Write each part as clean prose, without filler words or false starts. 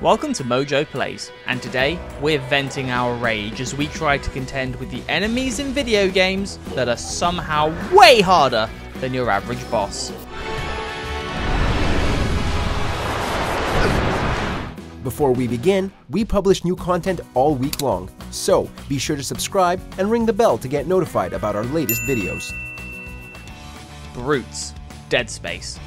Welcome to Mojo Plays, and today we're venting our rage as we try to contend with the enemies in video games that are somehow way harder than your average boss. Before we begin, we publish new content all week long, so be sure to subscribe and ring the bell to get notified about our latest videos. Brutes, Dead Space.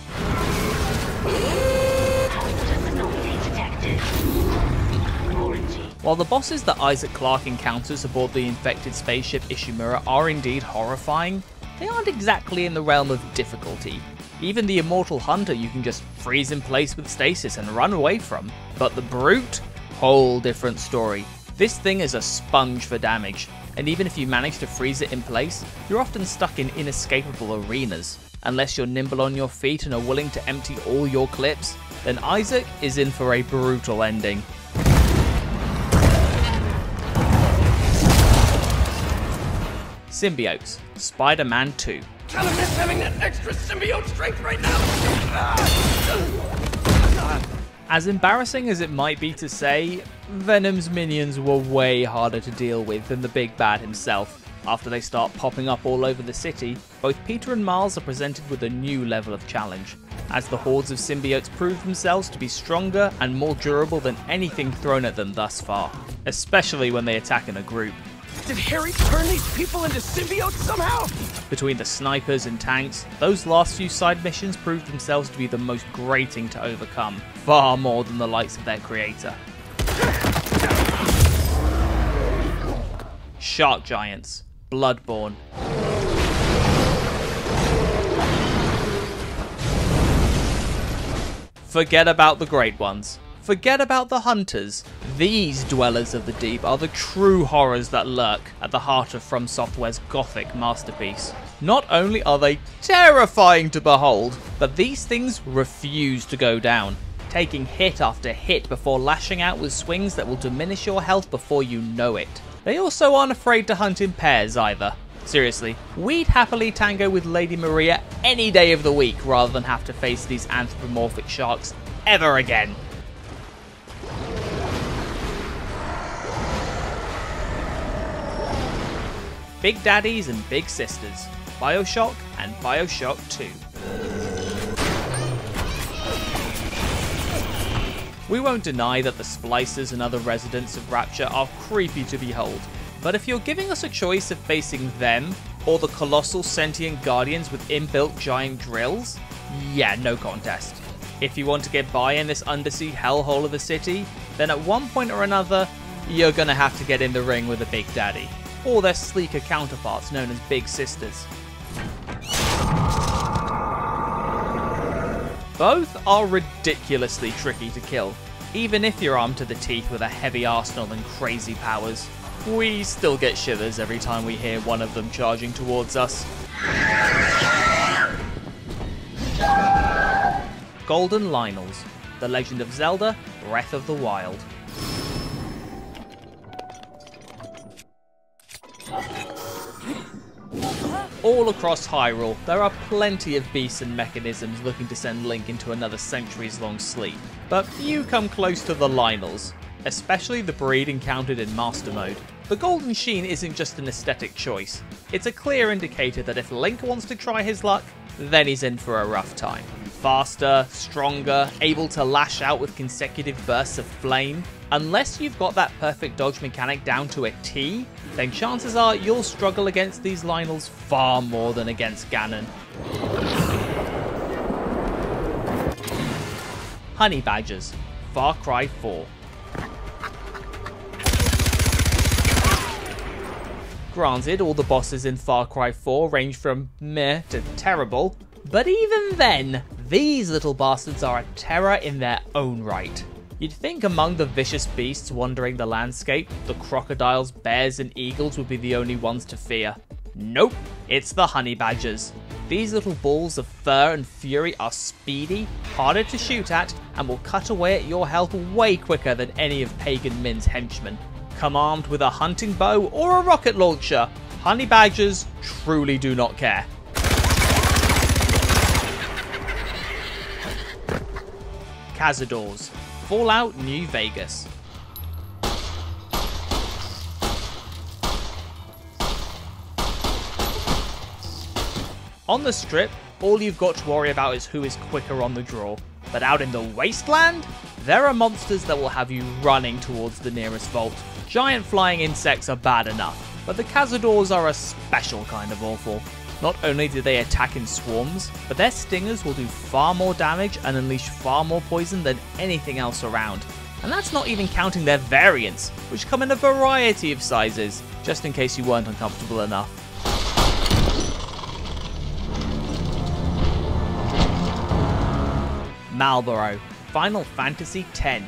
While the bosses that Isaac Clarke encounters aboard the infected spaceship Ishimura are indeed horrifying, they aren't exactly in the realm of difficulty. Even the immortal hunter you can just freeze in place with stasis and run away from. But the brute? Whole different story. This thing is a sponge for damage, and even if you manage to freeze it in place, you're often stuck in inescapable arenas. Unless you're nimble on your feet and are willing to empty all your clips, then Isaac is in for a brutal ending. Symbiotes, Spider-Man 2. Tell him it's having that extra symbiote strength right now! As embarrassing as it might be to say, Venom's minions were way harder to deal with than the big bad himself. After they start popping up all over the city, both Peter and Miles are presented with a new level of challenge, as the hordes of symbiotes prove themselves to be stronger and more durable than anything thrown at them thus far, especially when they attack in a group. Did Harry turn these people into symbiotes somehow? Between the snipers and tanks, those last few side missions proved themselves to be the most grating to overcome, far more than the likes of their creator. Shark Giants, Bloodborne. Forget about the great ones. Forget about the hunters. These dwellers of the deep are the true horrors that lurk at the heart of From Software's gothic masterpiece. Not only are they terrifying to behold, but these things refuse to go down, taking hit after hit before lashing out with swings that will diminish your health before you know it. They also aren't afraid to hunt in pairs either. Seriously, we'd happily tango with Lady Maria any day of the week rather than have to face these anthropomorphic sharks ever again. Big Daddies and Big Sisters, Bioshock and Bioshock 2. We won't deny that the Splicers and other residents of Rapture are creepy to behold, but if you're giving us a choice of facing them or the colossal sentient guardians with inbuilt giant drills, yeah, no contest. If you want to get by in this undersea hellhole of a city, then at one point or another, you're gonna have to get in the ring with a Big Daddy, or their sleeker counterparts known as Big Sisters. Both are ridiculously tricky to kill. Even if you're armed to the teeth with a heavy arsenal and crazy powers, we still get shivers every time we hear one of them charging towards us. Golden Lynels, The Legend of Zelda: Breath of the Wild. All across Hyrule, there are plenty of beasts and mechanisms looking to send Link into another centuries-long sleep, but few come close to the Lynels, especially the breed encountered in Master Mode. The golden sheen isn't just an aesthetic choice, it's a clear indicator that if Link wants to try his luck, then he's in for a rough time. Faster, stronger, able to lash out with consecutive bursts of flame. Unless you've got that perfect dodge mechanic down to a T, then chances are you'll struggle against these Lynels far more than against Ganon. Honey Badgers, Far Cry 4. Granted, all the bosses in Far Cry 4 range from meh to terrible, but even then, these little bastards are a terror in their own right. You'd think among the vicious beasts wandering the landscape, the crocodiles, bears and eagles would be the only ones to fear. Nope, it's the honey badgers. These little balls of fur and fury are speedy, harder to shoot at, and will cut away at your health way quicker than any of Pagan Min's henchmen. Come armed with a hunting bow or a rocket launcher, honey badgers truly do not care. Cazadores, Fallout New Vegas. On the strip, all you've got to worry about is who is quicker on the draw. But out in the wasteland, there are monsters that will have you running towards the nearest vault. Giant flying insects are bad enough, but the Cazadores are a special kind of awful. Not only do they attack in swarms, but their stingers will do far more damage and unleash far more poison than anything else around. And that's not even counting their variants, which come in a variety of sizes, just in case you weren't uncomfortable enough. Malboro, Final Fantasy X.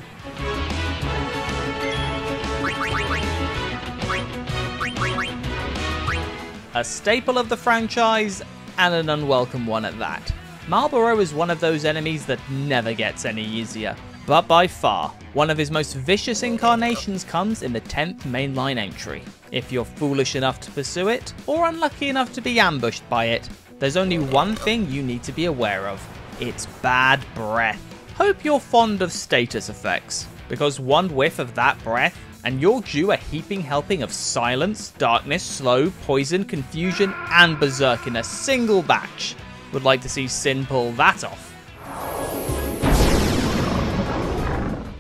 A staple of the franchise, and an unwelcome one at that. Malboro is one of those enemies that never gets any easier, but by far, one of his most vicious incarnations comes in the 10th mainline entry. If you're foolish enough to pursue it, or unlucky enough to be ambushed by it, there's only one thing you need to be aware of. It's bad breath. Hope you're fond of status effects, because one whiff of that breath and you're due a heaping helping of silence, darkness, slow, poison, confusion and berserk in a single batch. Would like to see Sin pull that off.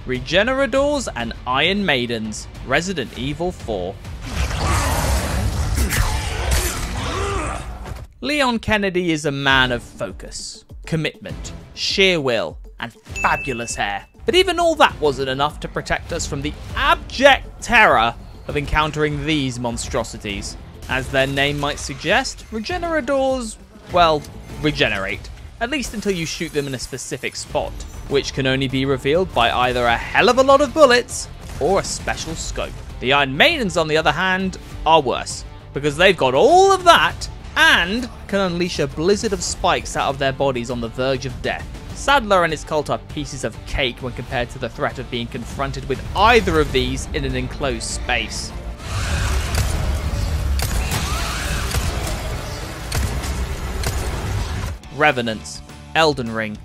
Regeneradors and Iron Maidens, Resident Evil 4. Leon Kennedy is a man of focus, commitment, sheer will, and fabulous hair. But even all that wasn't enough to protect us from the abject terror of encountering these monstrosities. As their name might suggest, Regeneradors, well, regenerate. At least until you shoot them in a specific spot, which can only be revealed by either a hell of a lot of bullets or a special scope. The Iron Maidens, on the other hand, are worse, because they've got all of that and can unleash a blizzard of spikes out of their bodies on the verge of death. Sadler and his cult are pieces of cake when compared to the threat of being confronted with either of these in an enclosed space. Revenants, Elden Ring.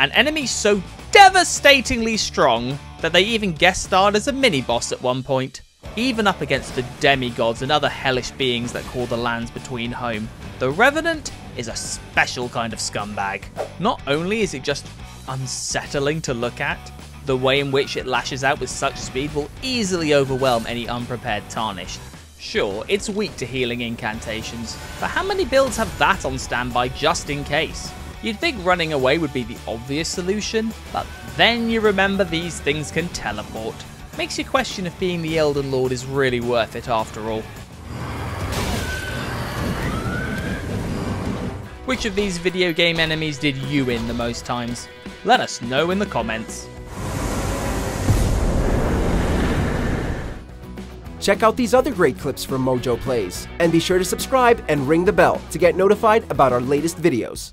An enemy so devastatingly strong that they even guest starred as a mini-boss at one point. Even up against the demigods and other hellish beings that call the lands between home, the Revenant is a special kind of scumbag. Not only is it just unsettling to look at, the way in which it lashes out with such speed will easily overwhelm any unprepared tarnished. Sure, it's weak to healing incantations, but how many builds have that on standby just in case? You'd think running away would be the obvious solution, but then you remember these things can teleport. Makes you question if being the Elden Lord is really worth it after all. Which of these video game enemies did you win the most times? Let us know in the comments. Check out these other great clips from Mojo Plays, and be sure to subscribe and ring the bell to get notified about our latest videos.